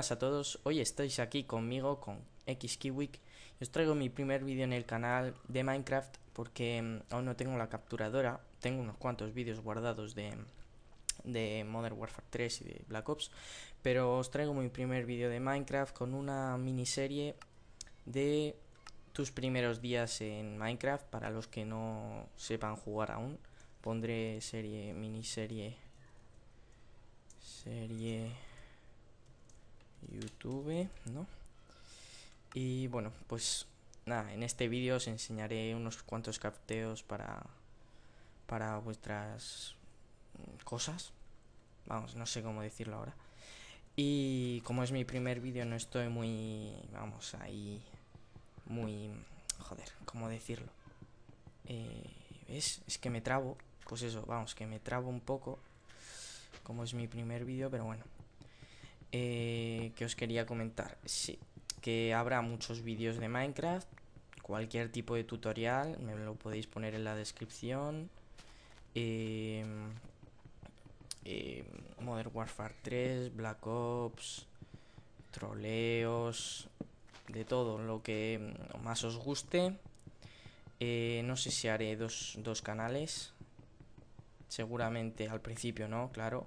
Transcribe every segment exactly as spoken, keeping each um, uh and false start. buenas a todos, hoy estáis aquí conmigo con Xkiwik. Os traigo mi primer vídeo en el canal de Minecraft porque aún no tengo la capturadora. Tengo unos cuantos vídeos guardados de, de Modern Warfare tres y de Black Ops, pero os traigo mi primer vídeo de Minecraft con una miniserie de tus primeros días en Minecraft. Para los que no sepan jugar aún, pondré serie, miniserie, serie YouTube, ¿no? Y bueno, pues nada, en este vídeo os enseñaré unos cuantos crafteos para para vuestras cosas, vamos, no sé cómo decirlo ahora. Y como es mi primer vídeo, no estoy muy, vamos, ahí muy, joder, cómo decirlo, eh, ¿ves? Es que me trabo, pues eso, vamos, que me trabo un poco, como es mi primer vídeo, pero bueno. Eh, que os quería comentar, sí, que habrá muchos vídeos de Minecraft, cualquier tipo de tutorial, me lo podéis poner en la descripción. eh, eh, Modern Warfare tres, Black Ops, troleos, de todo lo que más os guste. eh, no sé si haré dos, dos canales, seguramente al principio no, claro,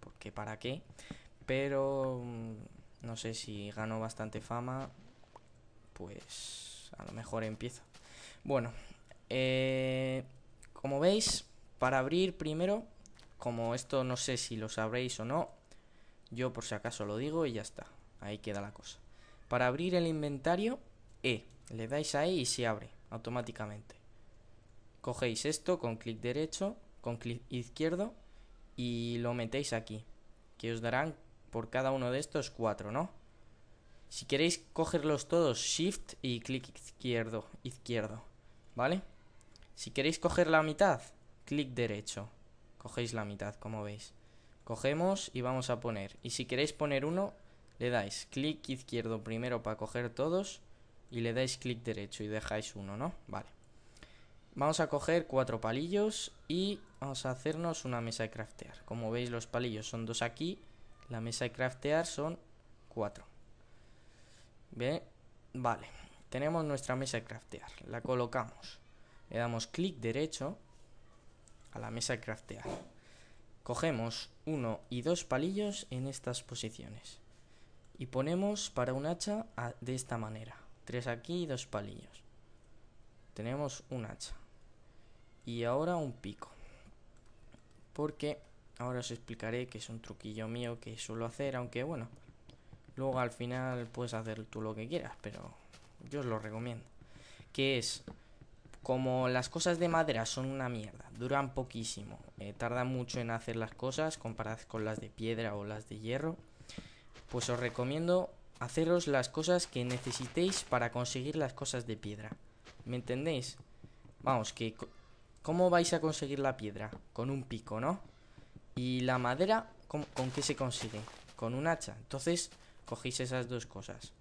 porque para qué. Pero no sé, si gano bastante fama, pues a lo mejor empiezo. Bueno, eh, como veis, para abrir primero, como esto no sé si lo sabréis o no, yo por si acaso lo digo y ya está, ahí queda la cosa. Para abrir el inventario, E, le dais ahí y se abre automáticamente. Cogéis esto con clic derecho, con clic izquierdo y lo metéis aquí, que os darán por cada uno de estos cuatro, ¿no? Si queréis cogerlos todos, shift y clic izquierdo, izquierdo, ¿vale? Si queréis coger la mitad, clic derecho, cogéis la mitad, como veis. Cogemos y vamos a poner. Y si queréis poner uno, le dais clic izquierdo primero para coger todos y le dais clic derecho y dejáis uno, ¿no? Vale. Vamos a coger cuatro palillos y vamos a hacernos una mesa de craftear. Como veis, los palillos son dos aquí. La mesa de craftear son cuatro. ¿Ve? Vale, tenemos nuestra mesa de craftear. La colocamos. Le damos clic derecho a la mesa de craftear. Cogemos uno y dos palillos en estas posiciones. Y ponemos para un hacha a, de esta manera. Tres aquí y dos palillos. Tenemos un hacha. Y ahora un pico. Porque... ahora os explicaré que es un truquillo mío que suelo hacer, aunque bueno, luego al final puedes hacer tú lo que quieras, pero yo os lo recomiendo. Que es, como las cosas de madera son una mierda, duran poquísimo, eh, tardan mucho en hacer las cosas comparadas con las de piedra o las de hierro, pues os recomiendo haceros las cosas que necesitéis para conseguir las cosas de piedra. ¿Me entendéis? Vamos, que ¿cómo vais a conseguir la piedra? Con un pico, ¿no? Y la madera, ¿con, ¿con qué se consigue? Con un hacha. Entonces, cogéis esas dos cosas.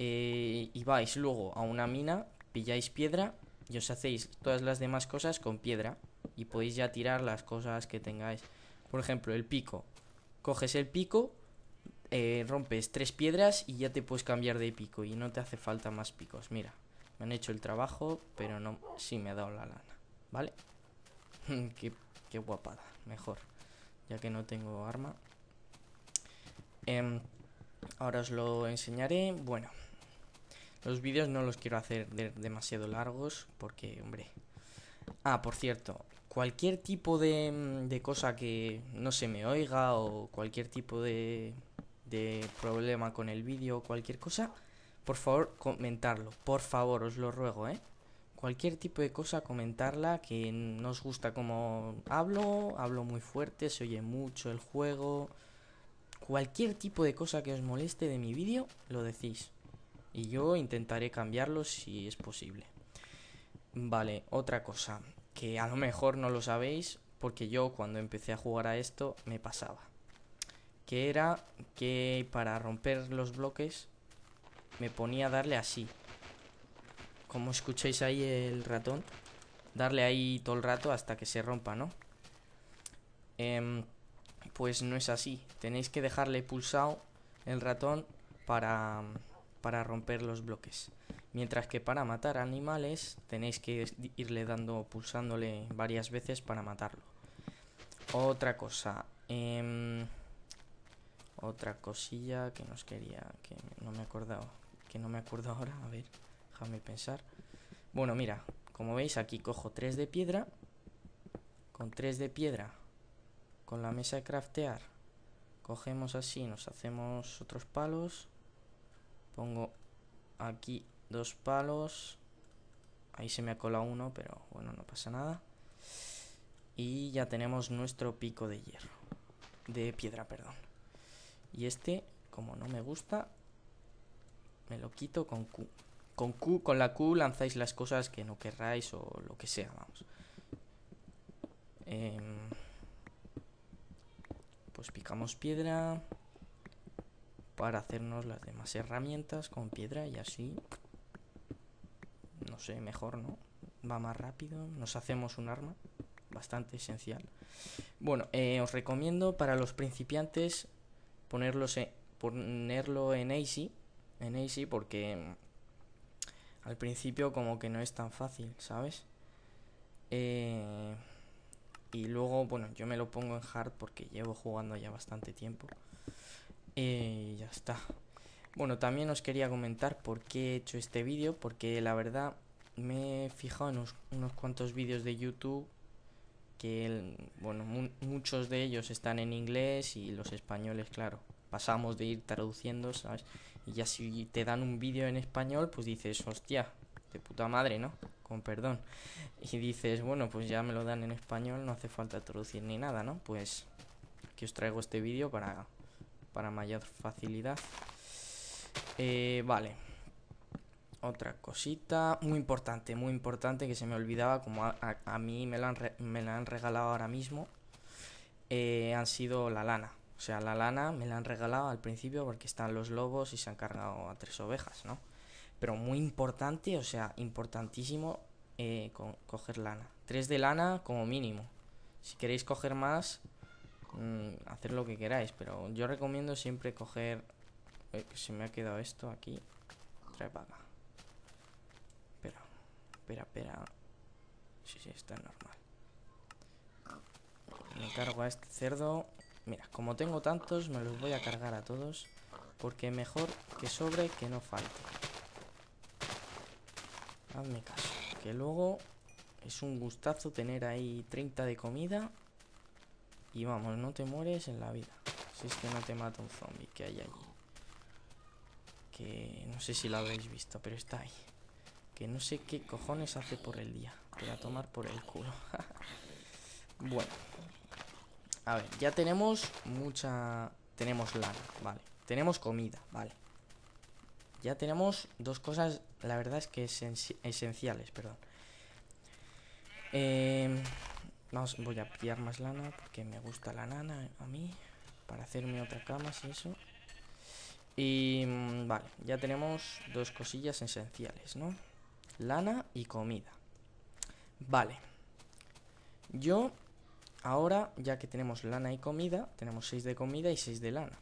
Eh, y vais luego a una mina, pilláis piedra y os hacéis todas las demás cosas con piedra. Y podéis ya tirar las cosas que tengáis. Por ejemplo, el pico. Coges el pico, eh, rompes tres piedras y ya te puedes cambiar de pico. Y no te hace falta más picos. Mira, me han hecho el trabajo, pero no... sí, me ha dado la lana. ¿Vale? qué, qué guapada. Mejor, ya que no tengo arma. eh, Ahora os lo enseñaré. Bueno, los vídeos no los quiero hacer de demasiado largos porque, hombre. Ah, por cierto, cualquier tipo de, de cosa que no se me oiga o cualquier tipo de, de problema con el vídeo o cualquier cosa, por favor, comentarlo. Por favor, os lo ruego, ¿eh? Cualquier tipo de cosa, comentarla, que no os gusta como hablo, hablo muy fuerte, se oye mucho el juego. Cualquier tipo de cosa que os moleste de mi vídeo, lo decís. Y yo intentaré cambiarlo si es posible. Vale, otra cosa, que a lo mejor no lo sabéis, porque yo cuando empecé a jugar a esto me pasaba. Que era que para romper los bloques me ponía a darle así. Como escucháis ahí el ratón, darle ahí todo el rato hasta que se rompa, ¿no? Eh, pues no es así. Tenéis que dejarle pulsado el ratón para, para romper los bloques. Mientras que para matar animales tenéis que irle dando, pulsándole varias veces para matarlo. Otra cosa, eh, otra cosilla que nos quería, que no me he acordado, que no me acuerdo ahora, a ver, déjame pensar. Bueno, mira, como veis aquí cojo tres de piedra, con tres de piedra, con la mesa de craftear, cogemos así, nos hacemos otros palos, pongo aquí dos palos, ahí se me ha colado uno, pero bueno, no pasa nada. Y ya tenemos nuestro pico de hierro, de piedra, perdón. Y este, como no me gusta, me lo quito con Q. Con Q, con la Q lanzáis las cosas que no querráis o lo que sea, vamos. Eh, pues picamos piedra para hacernos las demás herramientas con piedra y así, no sé, mejor, ¿no? Va más rápido, nos hacemos un arma. Bastante esencial. Bueno, eh, os recomiendo para los principiantes ponerlos en, ponerlo en easy, en easy, porque al principio como que no es tan fácil, ¿sabes? Eh, y luego, bueno, yo me lo pongo en hard porque llevo jugando ya bastante tiempo. Eh, y ya está. Bueno, también os quería comentar por qué he hecho este vídeo, porque la verdad me he fijado en unos, unos cuantos vídeos de YouTube que el, bueno, mu muchos de ellos están en inglés y los españoles, claro, pasamos de ir traduciendo, ¿sabes? Y ya si te dan un vídeo en español, pues dices, hostia, de puta madre, ¿no? Con perdón. Y dices, bueno, pues ya me lo dan en español, no hace falta traducir ni nada, ¿no? Pues aquí os traigo este vídeo para, para mayor facilidad. Eh, vale. Otra cosita muy importante, muy importante, que se me olvidaba, como a, a, a mí me la han, re, me la han regalado ahora mismo, eh, han sido la lana. O sea, la lana me la han regalado al principio porque están los lobos y se han cargado a tres ovejas, ¿no? Pero muy importante, o sea, importantísimo, eh, co coger lana. Tres de lana como mínimo. Si queréis coger más, mmm, hacer lo que queráis, pero yo recomiendo siempre coger... Uy, se me ha quedado esto aquí. Trae para acá. Espera, espera. Sí, sí, está normal. Me cargo a este cerdo. Mira, como tengo tantos, me los voy a cargar a todos, porque mejor que sobre que no falte. Hazme caso, que luego es un gustazo tener ahí treinta de comida. Y vamos, no te mueres en la vida, si es que no te mata un zombie que hay allí, que no sé si lo habéis visto, pero está ahí, que no sé qué cojones hace por el día. Te voy a tomar por el culo. Bueno, a ver, ya tenemos mucha... Tenemos lana, vale. Tenemos comida, vale. Ya tenemos dos cosas, la verdad es que esenci... esenciales, perdón. Eh... Vamos, voy a pillar más lana porque me gusta la lana a mí, para hacerme otra cama, si eso. Y... vale, ya tenemos dos cosillas esenciales, ¿no? Lana y comida. Vale. Yo, ahora, ya que tenemos lana y comida, tenemos seis de comida y seis de lana.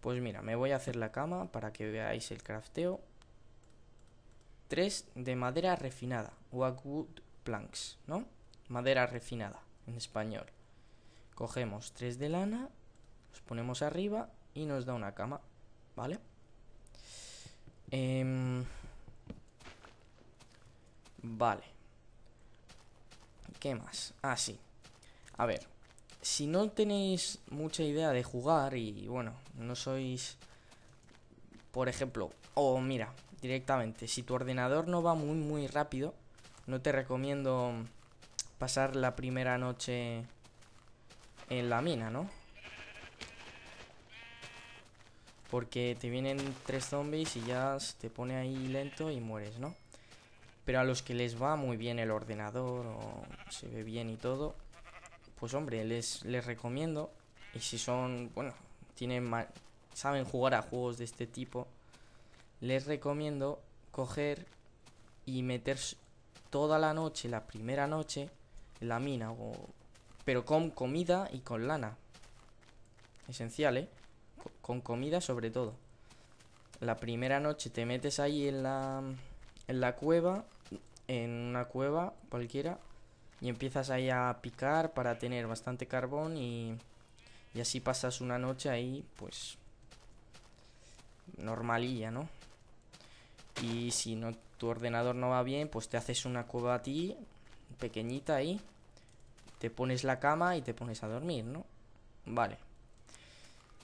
Pues mira, me voy a hacer la cama para que veáis el crafteo. Tres de madera refinada. Oak Wood Planks, ¿no? Madera refinada, en español. Cogemos tres de lana, los ponemos arriba y nos da una cama, ¿vale? Eh... Vale. ¿Qué más? Ah, sí. A ver, si no tenéis mucha idea de jugar y, bueno, no sois... Por ejemplo, o mira, directamente, si tu ordenador no va muy, muy rápido, no te recomiendo pasar la primera noche en la mina, ¿no? Porque te vienen tres zombies y ya te pone ahí lento y mueres, ¿no? Pero a los que les va muy bien el ordenador o se ve bien y todo, pues hombre, les, les recomiendo. Y si son, bueno, tienen saben jugar a juegos de este tipo, les recomiendo coger y meter toda la noche, la primera noche, en la mina, o, pero con comida y con lana. Esencial, ¿eh? con comida sobre todo. La primera noche te metes ahí en la, en la cueva, en una cueva cualquiera, y empiezas ahí a picar para tener bastante carbón y, y así pasas una noche ahí, pues, normalilla, ¿no? Y si no, tu ordenador no va bien, pues te haces una cueva a ti, pequeñita ahí, te pones la cama y te pones a dormir, ¿no? Vale.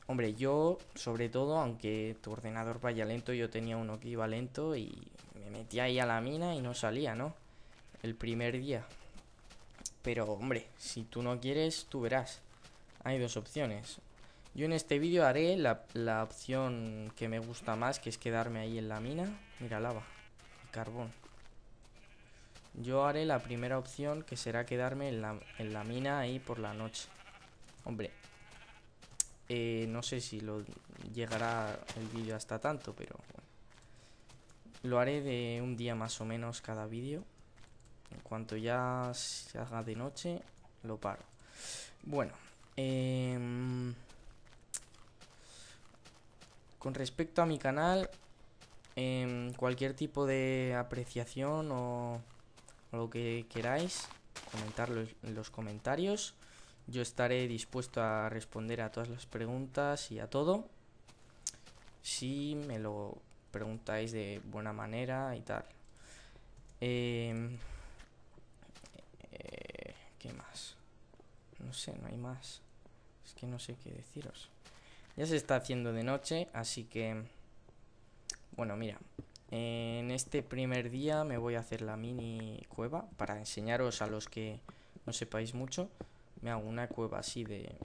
Hombre, yo, sobre todo, aunque tu ordenador vaya lento, yo tenía uno que iba lento y me metía ahí a la mina y no salía, ¿no? El primer día. Pero, hombre, si tú no quieres, tú verás. Hay dos opciones. Yo en este vídeo haré la, la opción que me gusta más, que es quedarme ahí en la mina. Mira, lava y carbón. Yo haré la primera opción, que será quedarme en la, en la mina ahí por la noche. Hombre, eh, no sé si lo llegará el vídeo hasta tanto, pero bueno. Lo haré de un día más o menos cada vídeo. En cuanto ya se haga de noche, lo paro. Bueno, eh, con respecto a mi canal, eh, cualquier tipo de apreciación o, o lo que queráis, comentarlo en los comentarios. Yo estaré dispuesto a responder a todas las preguntas y a todo, si me lo preguntáis de buena manera y tal. Eh... ¿Qué más? No sé, no hay más. Es que no sé qué deciros. Ya se está haciendo de noche, así que... Bueno, mira. En este primer día me voy a hacer la mini cueva, para enseñaros a los que no sepáis mucho. Me hago una cueva así de,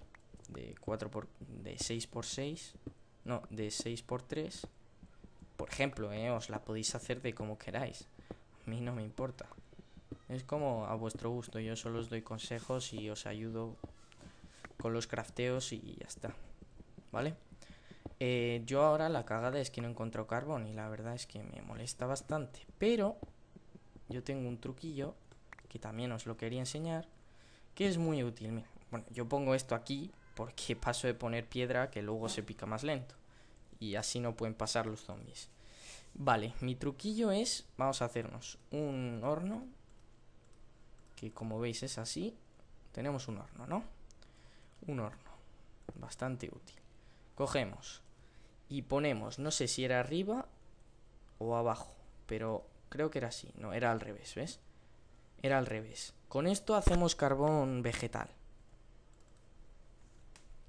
de cuatro por... de seis por seis. No, de seis por tres. Por ejemplo, ¿eh? Os la podéis hacer de como queráis. A mí no me importa. Es como a vuestro gusto, yo solo os doy consejos y os ayudo con los crafteos y ya está, ¿vale? Eh, yo ahora la cagada es que no encuentro carbón y la verdad es que me molesta bastante. Pero yo tengo un truquillo que también os lo quería enseñar, que es muy útil. Mira, bueno, yo pongo esto aquí porque paso de poner piedra que luego se pica más lento. Y así no pueden pasar los zombies. Vale, mi truquillo es, vamos a hacernos un horno, que como veis es así. Tenemos un horno, ¿no? Un horno, bastante útil. Cogemos y ponemos, no sé si era arriba o abajo, pero creo que era así, no, era al revés, ¿ves? Era al revés. Con esto hacemos carbón vegetal.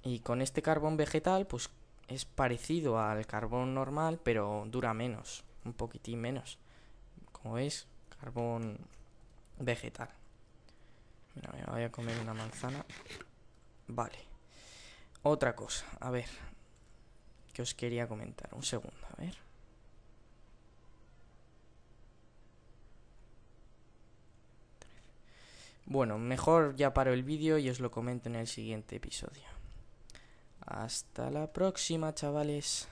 Y con este carbón vegetal, pues es parecido al carbón normal, pero dura menos, un poquitín menos. Como veis, carbón vegetal. Mira, me voy a comer una manzana. Vale. Otra cosa, a ver, que os quería comentar. Un segundo, a ver. Bueno, mejor ya paro el vídeo y os lo comento en el siguiente episodio. Hasta la próxima, chavales.